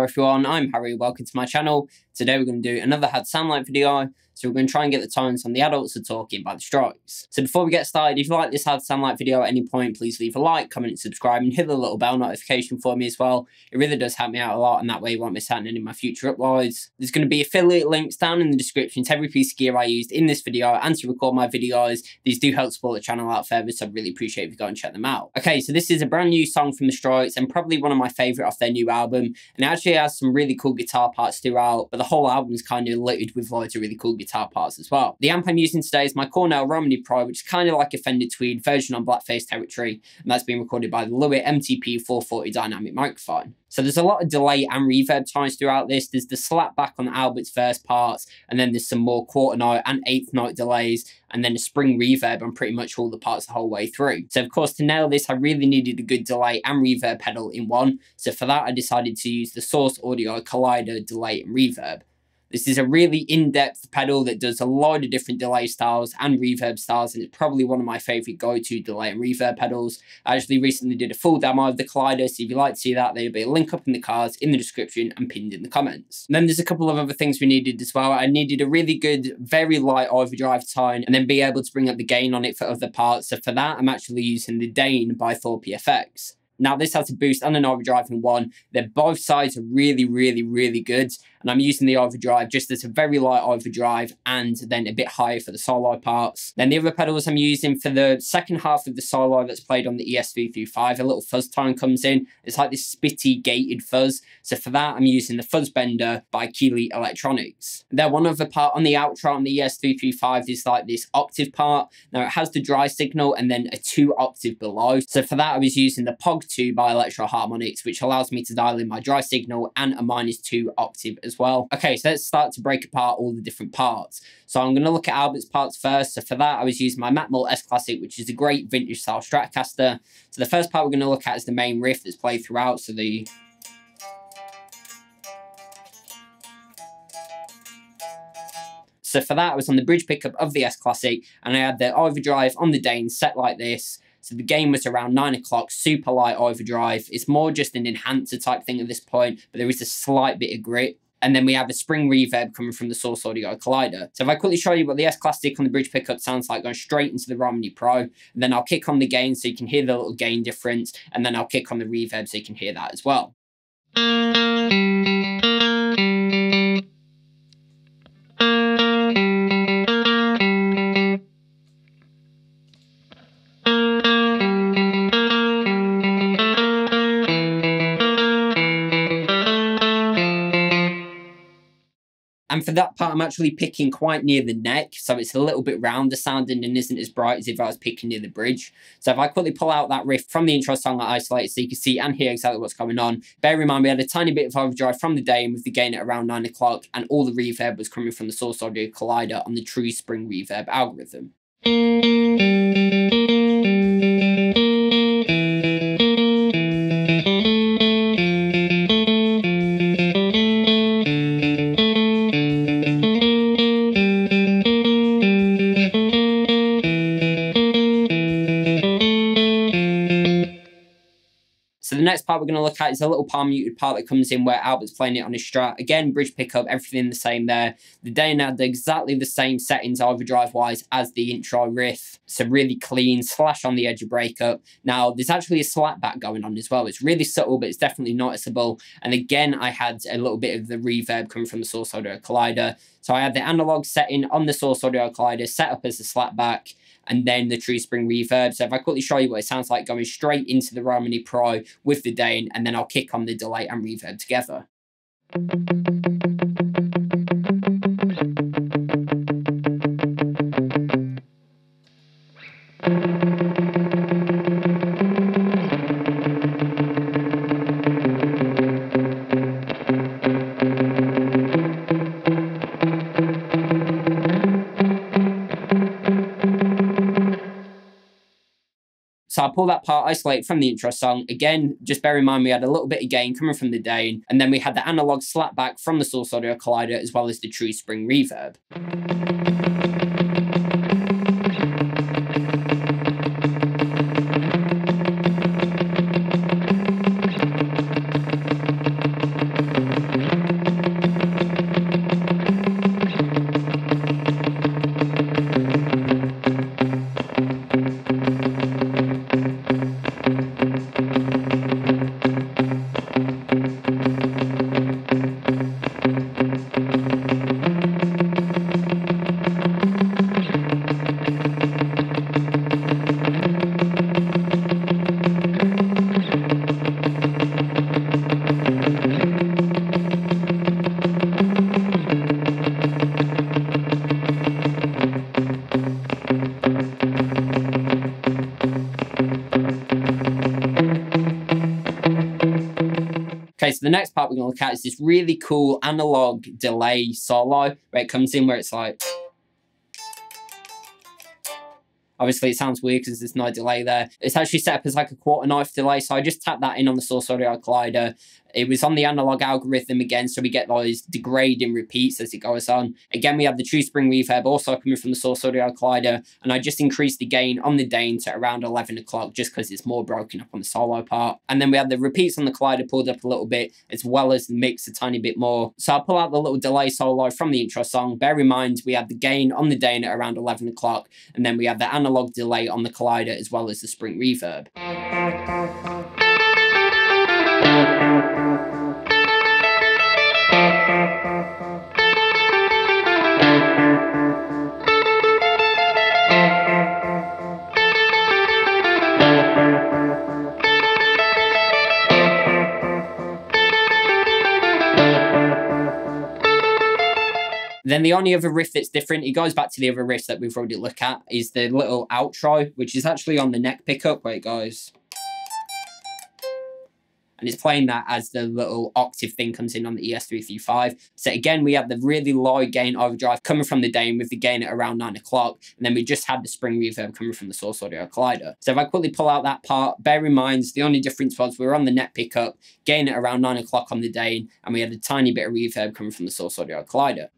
Hello everyone, I'm Harry, welcome to my channel. Today we're going to do another How to Sound Like video, so we're going to try and get the tones on The Adults Are Talking by The Strokes. So before we get started, if you like this How to Sound Like video at any point, please leave a like, comment and subscribe, and hit the little bell notification for me as well. It really does help me out a lot, and that way you won't miss out on any of my future uploads. There's going to be affiliate links down in the description to every piece of gear I used in this video and to record my videos. These do help support the channel out further, so I'd really appreciate if you go and check them out. Okay, so this is a brand new song from The Strokes and probably one of my favourite off their new album, and it actually has some really cool guitar parts throughout, but the whole album is kind of littered with loads of really cool guitar parts as well. The amp I'm using today is my Cornell Romany Pro, which is kind of like a Fender Tweed version on blackface territory, and that's been recorded by the Lewitt MTP 440 dynamic microphone. So there's a lot of delay and reverb tones throughout this. There's the slap back on Albert's verse parts, and then there's some more quarter note and eighth note delays, and then a spring reverb on pretty much all the parts the whole way through. So of course, to nail this, I really needed a good delay and reverb pedal in one. So for that, I decided to use the Source Audio Collider Delay and Reverb. This is a really in-depth pedal that does a lot of different delay styles and reverb styles, and it's probably one of my favourite go-to delay and reverb pedals. I actually recently did a full demo of the Collider, so if you'd like to see that, there'll be a link up in the cards, in the description, and pinned in the comments. And then there's a couple of other things we needed as well. I needed a really good, very light overdrive tone, and then be able to bring up the gain on it for other parts. So for that, I'm actually using the Dane by Thorpy FX. Now this has a boost and an overdrive in one. They're both sides are really, really, really good. And I'm using the overdrive just as a very light overdrive and then a bit higher for the solo parts. Then the other pedals I'm using for the second half of the solo that's played on the ES335, a little fuzz tone comes in. It's like this spitty gated fuzz. So for that, I'm using the Fuzzbender by Keeley Electronics. Then one other part on the outro on the ES335 is like this octave part. Now it has the dry signal and then a 2 octave below. So for that, I was using the POG 2 by Electro-Harmonix, which allows me to dial in my dry signal and a -2 octave as well. Okay, so let's start to break apart all the different parts. So I'm going to look at Albert's parts first. So for that, I was using my Macmull S Classic, which is a great vintage style Stratocaster. So the first part we're going to look at is the main riff that's played throughout. So the for that, I was on the bridge pickup of the S Classic, and I had the overdrive on the Dane set like this. So the gain was around 9 o'clock, super light overdrive. It's more just an enhancer type thing at this point, but there is a slight bit of grit. And then we have a spring reverb coming from the Source Audio Collider. So if I quickly show you what the S Classic on the bridge pickup sounds like going straight into the Romany Pro, and then I'll kick on the gain so you can hear the little gain difference, and then I'll kick on the reverb so you can hear that as well. And for that part, I'm actually picking quite near the neck, so it's a little bit rounder sounding and isn't as bright as if I was picking near the bridge. So if I quickly pull out that riff from the intro song I isolated so you can see and hear exactly what's going on. Bear in mind, we had a tiny bit of overdrive from the Dane with the gain at around 9 o'clock, and all the reverb was coming from the Source Audio Collider on the true spring reverb algorithm. Next part we're going to look at is a little palm muted part that comes in where Albert's playing it on his Strat. Again, bridge pickup, everything the same there. The Dane had exactly the same settings overdrive wise as the intro riff. So really clean, slash on the edge of breakup. Now there's actually a slapback going on as well. It's really subtle, but it's definitely noticeable. And again, I had a little bit of the reverb coming from the Source Audio Collider. So I had the analog setting on the Source Audio Collider set up as a slapback, and then the true spring reverb. So if I quickly show you what it sounds like going straight into the Romany Pro with the Dane, and then I'll kick on the delay and reverb together. So I pull that part isolated from the intro song. Again, just bear in mind we had a little bit of gain coming from the Dane, and then we had the analog slapback from the Source Audio Collider as well as the true spring reverb. So the next part we're gonna look at is this really cool analog delay solo where it comes in where it's like, obviously it sounds weird because there's no delay there. It's actually set up as like a quarter knife delay. So I just tapped that in on the Source Audio Collider. It was on the analog algorithm again. So we get those degrading repeats as it goes on. Again, we have the true spring reverb also coming from the Source Audio Collider. And I just increased the gain on the Dane to around 11 o'clock just because it's more broken up on the solo part. And then we have the repeats on the Collider pulled up a little bit as well as the mix a tiny bit more. So I'll pull out the little delay solo from the intro song. Bear in mind, we have the gain on the Dane at around 11 o'clock. And then we have the analog delay on the Collider as well as the spring reverb. Then the only other riff that's different, it goes back to the other riffs that we've already looked at, is the little outro, which is actually on the neck pickup where it goes. And it's playing that as the little octave thing comes in on the ES335. So again, we have the really low gain overdrive coming from the Dane with the gain at around 9 o'clock. And then we just had the spring reverb coming from the Source Audio Collider. So if I quickly pull out that part, bear in mind, the only difference was we were on the neck pickup, gain at around 9 o'clock on the Dane, and we had a tiny bit of reverb coming from the Source Audio Collider.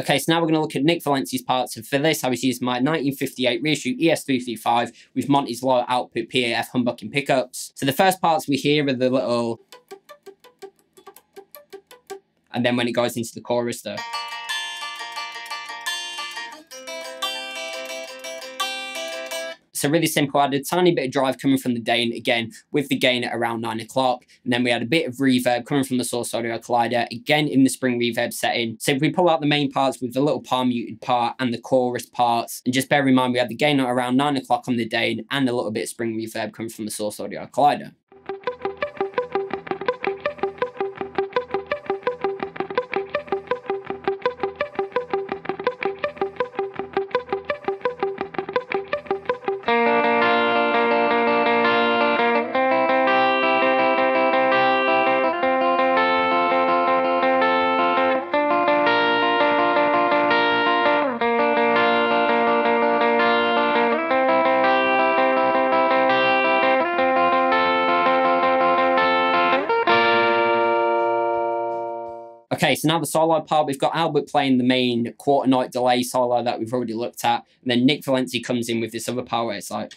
Okay, so now we're going to look at Nick Valensi's part. So for this, I was using my 1958 reissue ES335 with Monty's low output PAF humbucking pickups. So the first parts we hear are the little, and then when it goes into the chorus though. So really simple, I had a tiny bit of drive coming from the Dane again with the gain at around 9 o'clock. And then we had a bit of reverb coming from the Source Audio Collider again in the spring reverb setting. So if we pull out the main parts with the little palm muted part and the chorus parts, and just bear in mind, we had the gain at around 9 o'clock on the Dane and a little bit of spring reverb coming from the Source Audio Collider. Okay, so now the solo part, we've got Albert playing the main quarter note delay solo that we've already looked at, and then Nick Valensi comes in with this other part where it's like...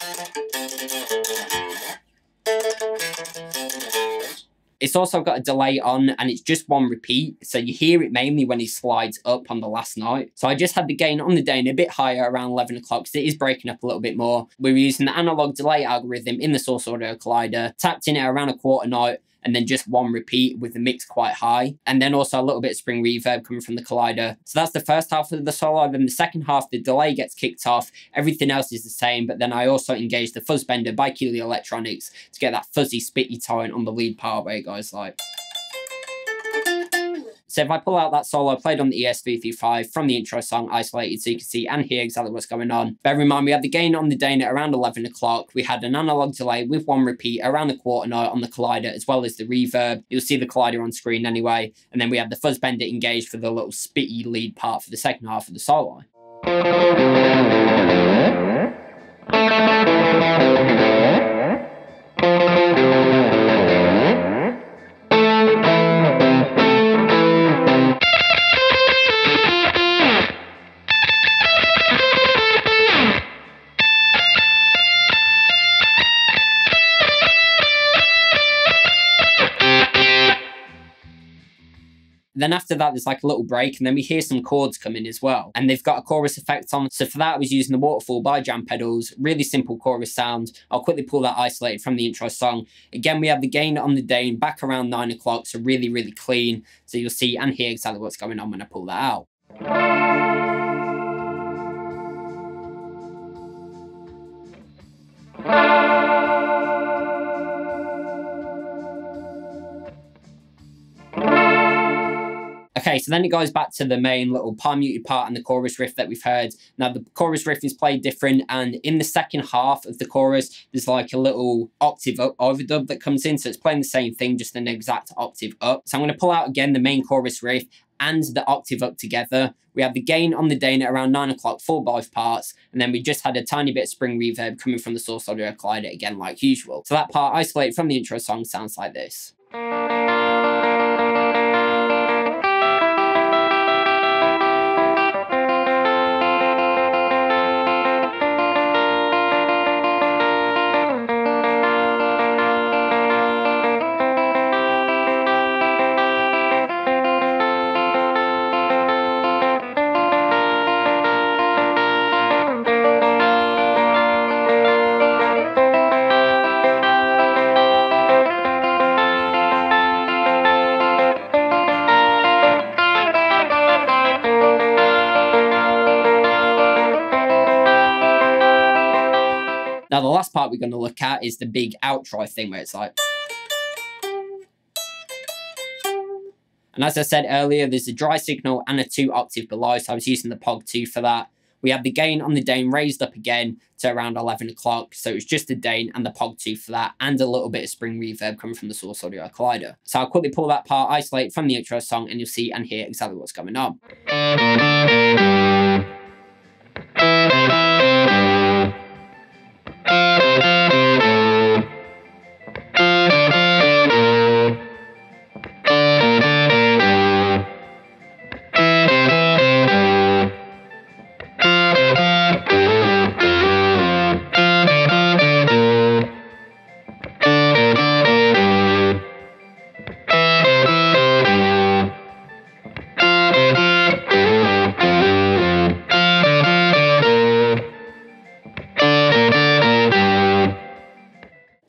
It's also got a delay on and it's just one repeat. So you hear it mainly when he slides up on the last note. So I just had the gain on the Dane a bit higher around 11 o'clock because it is breaking up a little bit more. We were using the analog delay algorithm in the Source Audio Collider, tapped in it around a quarter note, and then just one repeat with the mix quite high. And then also a little bit of spring reverb coming from the Collider. So that's the first half of the solo. Then the second half, the delay gets kicked off. Everything else is the same, but then I also engaged the Fuzzbender by Keeley Electronics to get that fuzzy, spitty tone on the lead part where it goes like... So if I pull out that solo played on the ES335 from the intro song isolated so you can see and hear exactly what's going on. Bear in mind, we had the gain on the Dane at around 11 o'clock. We had an analog delay with one repeat around a quarter note on the Collider as well as the reverb. You'll see the Collider on screen anyway. And then we have the Fuzzbender engaged for the little spitty lead part for the second half of the solo. And then after that, there's like a little break, and then we hear some chords come in as well. And they've got a chorus effect on. So for that, I was using the Waterfall by Jam Pedals, really simple chorus sound. I'll quickly pull that isolated from the intro song. Again, we have the gain on the Dane back around 9 o'clock, so really, really clean. So you'll see and hear exactly what's going on when I pull that out. Okay, so then it goes back to the main little palm muted part and the chorus riff that we've heard. Now the chorus riff is played different, and in the second half of the chorus, there's like a little octave up overdub that comes in. So it's playing the same thing, just an exact octave up. So I'm gonna pull out again the main chorus riff and the octave up together. We have the gain on the Dane at around 9 o'clock, for both parts. And then we just had a tiny bit of spring reverb coming from the Source Audio Collider again, like usual. So that part isolated from the intro song sounds like this. Now, the last part we're going to look at is the big outro thing where it's like... And as I said earlier, there's a dry signal and a 2 octave below, so I was using the POG 2 for that. We have the gain on the Dane raised up again to around 11 o'clock, so it's just the Dane and the POG 2 for that, and a little bit of spring reverb coming from the Source Audio Collider. So I'll quickly pull that part, isolate from the intro song, and you'll see and hear exactly what's going on.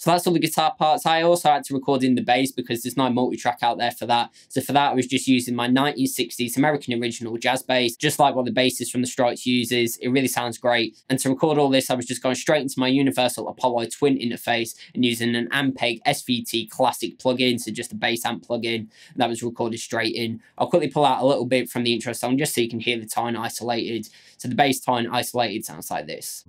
So that's all the guitar parts. I also had to record in the bass because there's no multi-track out there for that. So for that, I was just using my 1960s American original jazz bass, just like what the bassist from The Strokes uses. It really sounds great. And to record all this, I was just going straight into my Universal Apollo Twin interface and using an Ampeg SVT Classic plugin, so just a bass amp plugin, and that was recorded straight in. I'll quickly pull out a little bit from the intro song just so you can hear the tone isolated. So the bass tone isolated sounds like this.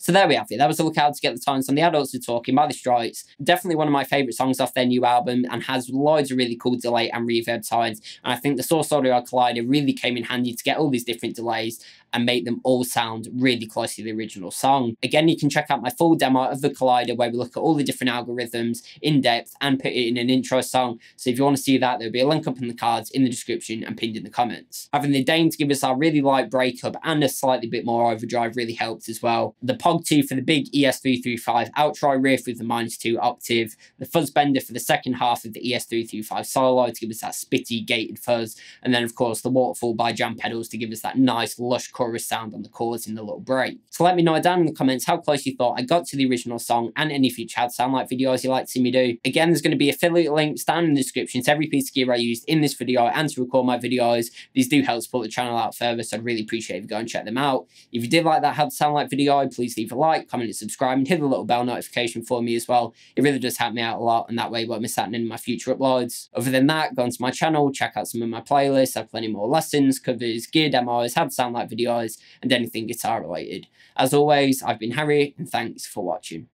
So there we have it. That was a look how to get the tones on The Adults Are Talking by The Strokes. Definitely one of my favourite songs off their new album, and has loads of really cool delay and reverb tones. And I think the Source Audio Collider really came in handy to get all these different delays and make them all sound really close to the original song. Again, you can check out my full demo of the Collider where we look at all the different algorithms in depth and put it in an intro song. So if you want to see that, there'll be a link up in the cards in the description and pinned in the comments. Having the Dane to give us our really light breakup and a slightly bit more overdrive really helped as well. The POG POG 2 for the big ES335 outro riff with the -2 octave, the Fuzzbender for the second half of the ES335 solo to give us that spitty gated fuzz, and then of course the Waterfall by Jam Pedals to give us that nice lush chorus sound on the chords in the little break. So let me know down in the comments how close you thought I got to the original song and any future How to Sound Like videos you'd like to see me do. Again, there's going to be affiliate links down in the description to every piece of gear I used in this video and to record my videos. These do help support the channel out further, so I'd really appreciate if you go and check them out. If you did like that How to Sound Like video, please leave a like, comment and subscribe, and hit the little bell notification for me as well. It really does help me out a lot, and that way you won't miss out on any of my future uploads. Other than that, go onto my channel, check out some of my playlists. I have plenty more lessons, covers, gear demos, How to Sound Like videos, and anything guitar related. As always, I've been Harry, and thanks for watching.